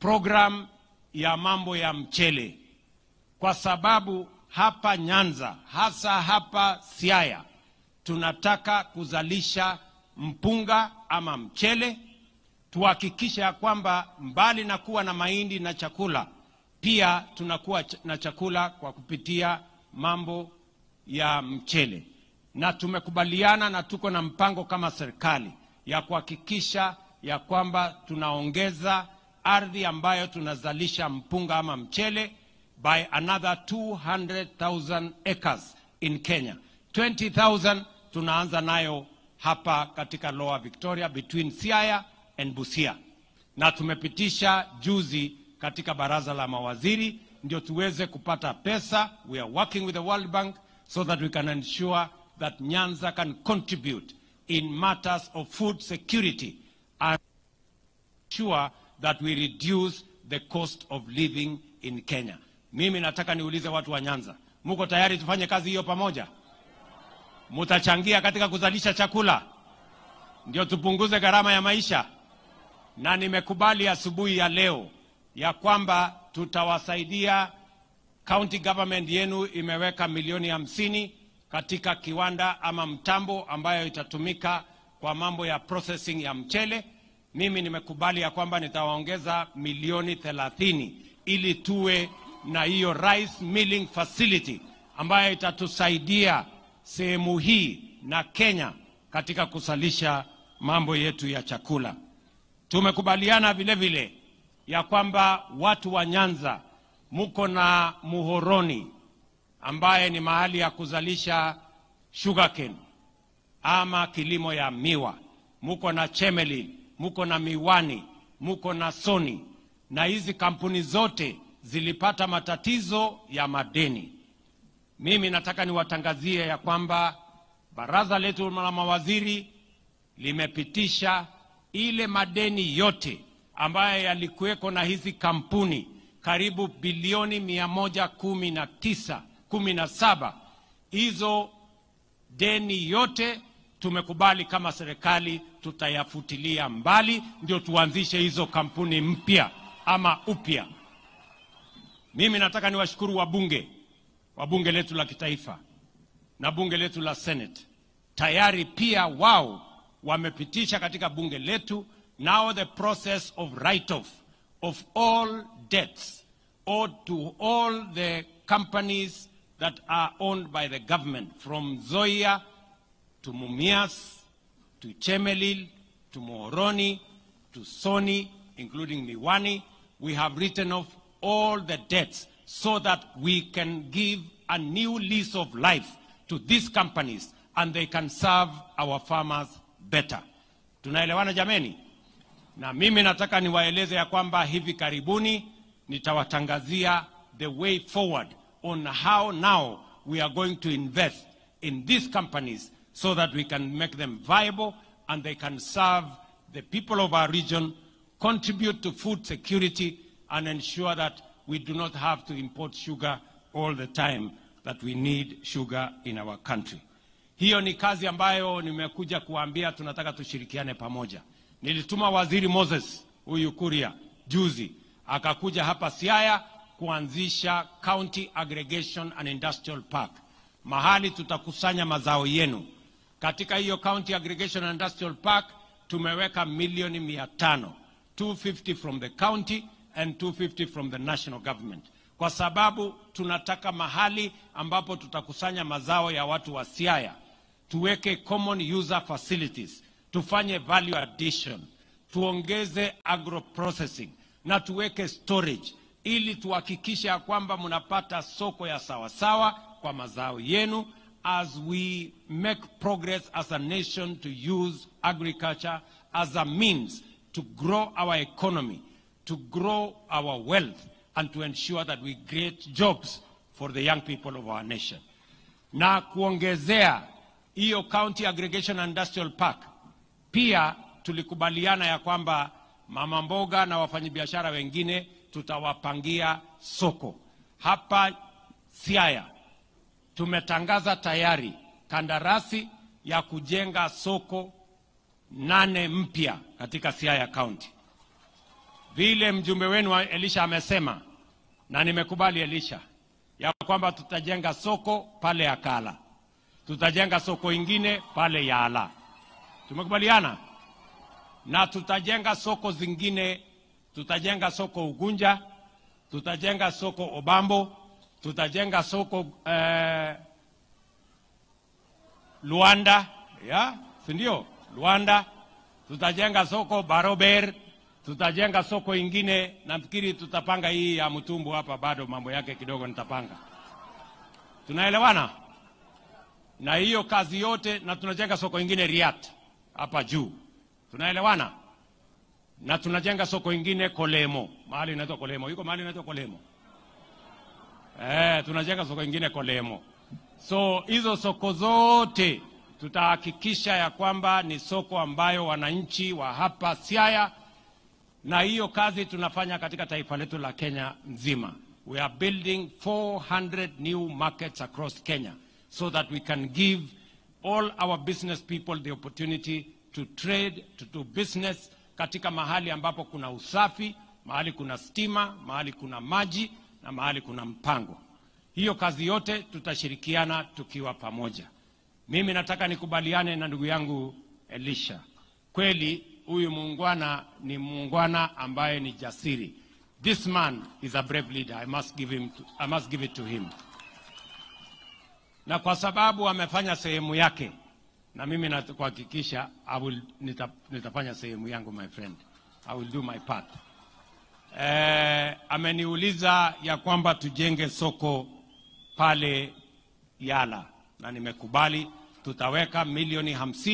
program ya mambo ya mchele, kwa sababu hapa Nyanza, hasa hapa Siaya, tunataka kuzalisha mpunga ama mchele. Tuhakikisha ya kwamba mbali na kuwa na mahindi na chakula, pia tunakuwa na chakula kwa kupitia mambo ya mchele. Na tumekubaliana na tuko na mpango kama serikali ya kuhakikisha ya kwamba tunaongeza ardhi ambayo tunazalisha mpunga ama mchele by another 200,000 acres in Kenya. 20,000 tunaanza nayo hapa katika Lower Victoria between Siaya and Busia. Na tumepitisha juzi katika baraza la mawaziri ndio tuweze kupata pesa. We are working with the World Bank so that we can ensure that Nyanza can contribute in matters of food security and ensure that we reduce the cost of living in Kenya. Mimi nataka niulize watu wa Nyanza, muko tayari tufanye kazi hiyo pamoja? Mutachangia katika kuzalisha chakula ndio tupunguze gharama ya maisha? Na nimekubali asubuhi ya leo ya kwamba tutawasaidia. County government yenu imeweka milioni 50 katika kiwanda ama mtambo ambayo itatumika kwa mambo ya processing ya mchele. Mimi nimekubali ya kwamba nitawaongeza milioni 30 ili tuwe na hiyo rice milling facility ambayo itatusaidia sehemu hii na Kenya katika kusalisha mambo yetu ya chakula. Tumekubaliana vile vile ya kwamba watu wa Nyanza muko na Moroni ambaye ni mahali ya kuzalisha sugarcane ama kilimo ya miwa. Muko na Chemelil, muko na Miwani, muko na Sony, na hizi kampuni zote zilipata matatizo ya madeni. Mimi nataka niwatangazie ya kwamba baraza letu la mawaziri limepitisha ile madeni yote ambayo yalikuweko na hizi kampuni karibu bilioni 117. Hizo deni yote tumekubali kama serikali tutayafutilia mbali ndio tuanzishe hizo kampuni mpya ama upya. Mimi nataka niwashukuru wabunge letu la kitaifa na bunge letu la Senate. Tayari pia wao wamepitisha katika bunge letu now the process of write-off of all debts owed to all the companies that are owned by the government, from Zoya to Mumias to Chemelil to Moroni to Sony, including Miwani. We have written off all the debts so that we can give a new lease of life to these companies and they can serve our farmers better. Tunaelewana jameni? Na mimi nataka niwaeleze ya kwamba hivi karibuni nitawatangazia the way forward on how now we are going to invest in these companies so that we can make them viable and they can serve the people of our region, contribute to food security, and ensure that we do not have to import sugar all the time, that we need sugar in our country. Hiyo ni kazi ambayo nimekuja kuambia tunataka tushirikiane pamoja. Nilituma waziri Moses Uyukuria juzi, akakuja hapa Siaya kuanzisha County Aggregation and Industrial Park, mahali tutakusanya mazao yenu. Katika hiyo County Aggregation and Industrial Park tumeweka milioni 500, 250 from the county and 250 from the national government, kwa sababu tunataka mahali ambapo tutakusanya mazao ya watu wa Siaya tuweke common user facilities, tufanye value addition, tuongeze agro processing na tuweke storage ili tuhakikishe kwamba mnapata soko ya sawasawa kwa mazao yenu as we make progress as a nation to use agriculture as a means to grow our economy, to grow our wealth, and to ensure that we create jobs for the young people of our nation. Na kuongezea hiyo County Aggregation and Industrial Park, pia tulikubaliana ya kwamba mama mboga na wafanyabiashara wengine tutawapangia soko hapa Siaya. Tumetangaza tayari kandarasi ya kujenga soko 8 mpya katika Siaya County. vile mjumbe wenu wa Elisha amesema, na nimekubali Elisha, ya kwamba tutajenga soko pale ya Kala. Tutajenga soko ingine pale ya Ala. Tumekubaliana? Na tutajenga soko zingine, tutajenga soko Ugunja, tutajenga soko Obambo, tutajenga soko Luanda, ya, sindio? Luanda, tutajenga soko Barober, tutajenga soko ingine, nafikiri tutapanga hii ya Mtumbu hapa, bado mambo yake kidogo nitapanga. Tunaelewana? Na hiyo kazi yote, na tunajenga soko ingine Riyat, hapa juu. Tunaelewana? Na tunajenga soko ingine Kolemo, mahali inaitwa Kolemo, yuko mahali inaitwa Kolemo. Tunajenga soko ingine Kolemo. So, hizo soko zote tutahakikisha ya kwamba ni soko ambayo wananchi wa hapa Siaya, na hiyo kazi tunafanya katika taifa letu la Kenya mzima. We are building 400 new markets across Kenya so that we can give all our business people the opportunity to trade, to do business katika mahali ambapo kuna usafi, mahali kuna stima, mahali kuna maji, na mahali kuna mpango. Hiyo kazi yote tutashirikiana tukiwa pamoja. Mimi nataka nikubaliane na ndugu yangu Elisha. Kweli huyu muungwana ni muungwana ambaye ni jasiri. This man is a brave leader. I must give it to him. Na kwa sababu amefanya sehemu yake, na mimi nakuhakikisha nitafanya sehemu yangu, my friend. I will do my part. Ameniuliza ya kwamba tujenge soko pale Yala, na nimekubali. Tutaweka milioni 50.